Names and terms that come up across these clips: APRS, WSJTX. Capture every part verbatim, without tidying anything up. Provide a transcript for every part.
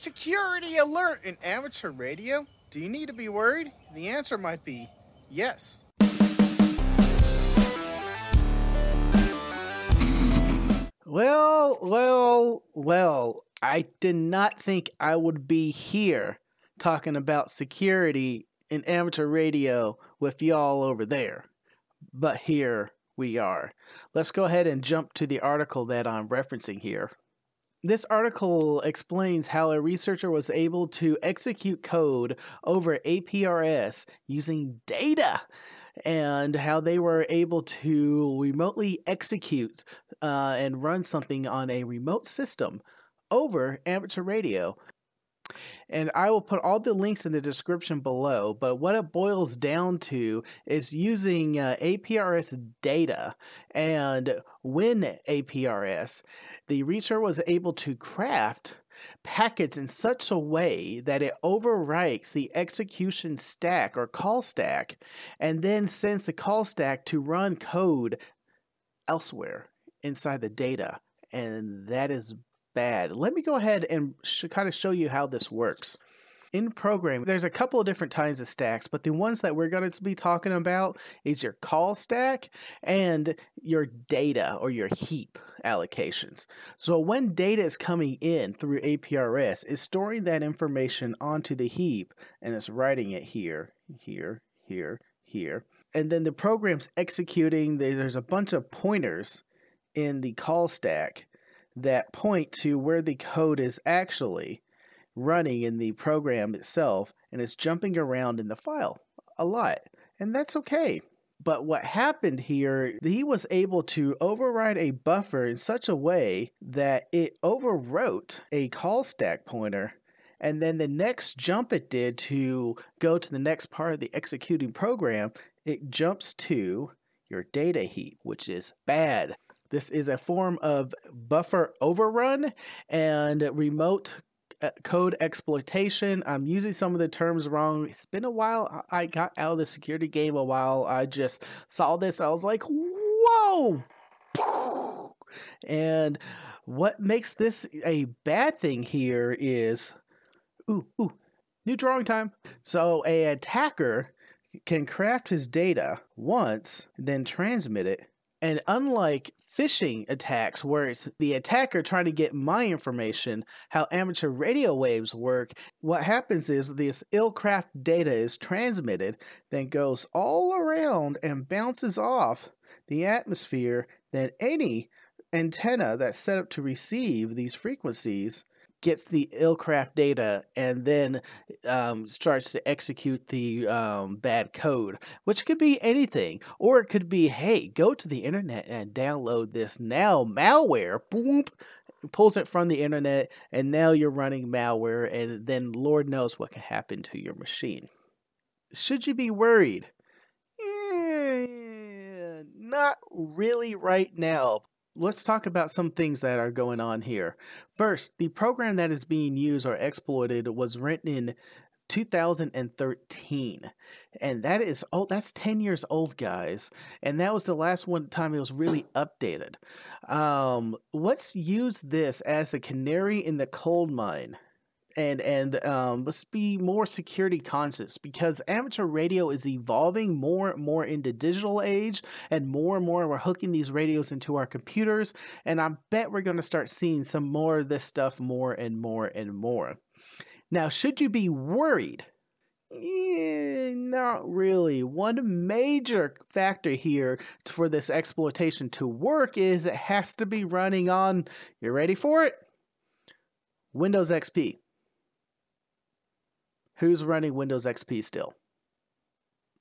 Security alert in amateur radio? Do you need to be worried? The answer might be yes. Well, well, well, I did not think I would be here talking about security in amateur radio with y'all over there. But here we are. Let's go ahead and jump to the article that I'm referencing here. This article explains how a researcher was able to execute code over A P R S using data, and how they were able to remotely execute uh, and run something on a remote system over amateur radio. And I will put all the links in the description below, but what it boils down to is using uh, A P R S data. And when A P R S, the researcher was able to craft packets in such a way that it overwrites the execution stack or call stack, and then sends the call stack to run code elsewhere inside the data. And that is bad. Let me go ahead and kind of show you how this works. In programming, there's a couple of different kinds of stacks, but the ones that we're going to be talking about is your call stack and your data or your heap allocations. So when data is coming in through A P R S, it's storing that information onto the heap and it's writing it here, here, here, here. And then the program's executing, there's a bunch of pointers in the call stack that point to where the code is actually running in the program itself, and it's jumping around in the file a lot, and that's okay. But what happened here, he was able to override a buffer in such a way that it overwrote a call stack pointer, and then the next jump it did to go to the next part of the executing program, it jumps to your data heap, which is bad. This is a form of buffer overrun and remote code exploitation. I'm using some of the terms wrong. It's been a while. I got out of the security game a while. I just saw this. I was like, whoa. And what makes this a bad thing here is, ooh, ooh, new drawing time. So an attacker can craft his data once, then transmit it. And unlike phishing attacks, where it's the attacker trying to get my information, how amateur radio waves work, what happens is this ill-crafted data is transmitted, then goes all around and bounces off the atmosphere. Then any antenna that's set up to receive these frequencies gets the ill-crafted data and then um, starts to execute the um, bad code, which could be anything. Or it could be, hey, go to the internet and download this now malware. Boom, pulls it from the internet, and now you're running malware, and then Lord knows what can happen to your machine. Should you be worried? Eh, not really right now. Let's talk about some things that are going on here. First, the program that is being used or exploited was written in two thousand thirteen, and that is oh, that's ten years old, guys. And that was the last one time it was really updated. Um, let's use this as a canary in the coal mine, and and um, let's be more security conscious, because amateur radio is evolving more and more into digital age, and more and more we're hooking these radios into our computers, and I bet we're going to start seeing some more of this stuff more and more and more. Now, should you be worried? Eh, not really. One major factor here for this exploitation to work is it has to be running on, you ready for it? Windows X P. Who's running Windows X P still?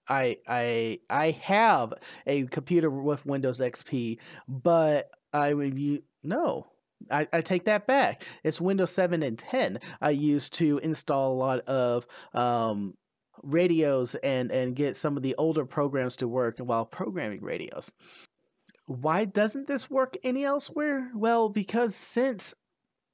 I I I have a computer with Windows X P, but I would you no. I, I take that back. It's Windows seven and ten. I used to install a lot of um, radios and and get some of the older programs to work while programming radios. Why doesn't this work any elsewhere? Well, because since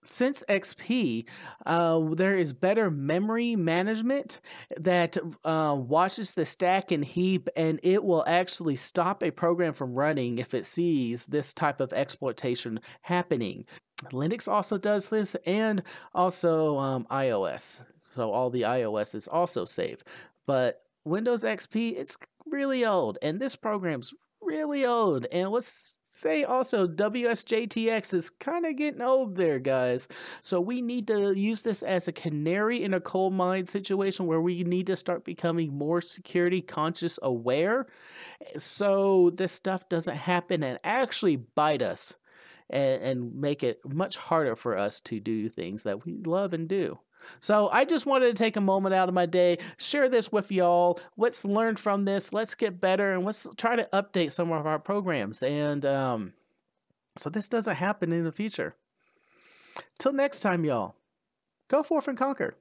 Since X P, uh, there is better memory management that uh, watches the stack and heap, and it will actually stop a program from running if it sees this type of exploitation happening. Linux also does this, and also um, iOS. So all the iOS is also safe. But Windows X P, it's really old, and this program's really old. And let's say also W S J T X is kind of getting old there, guys. So we need to use this as a canary in a coal mine situation where we need to start becoming more security conscious aware, so this stuff doesn't happen and actually bite us and, and make it much harder for us to do things that we love and do. So I just wanted to take a moment out of my day, share this with y'all. Let's learn from this. Let's get better, and let's try to update some of our programs. And um, so this doesn't happen in the future. Till next time, y'all, go forth and conquer.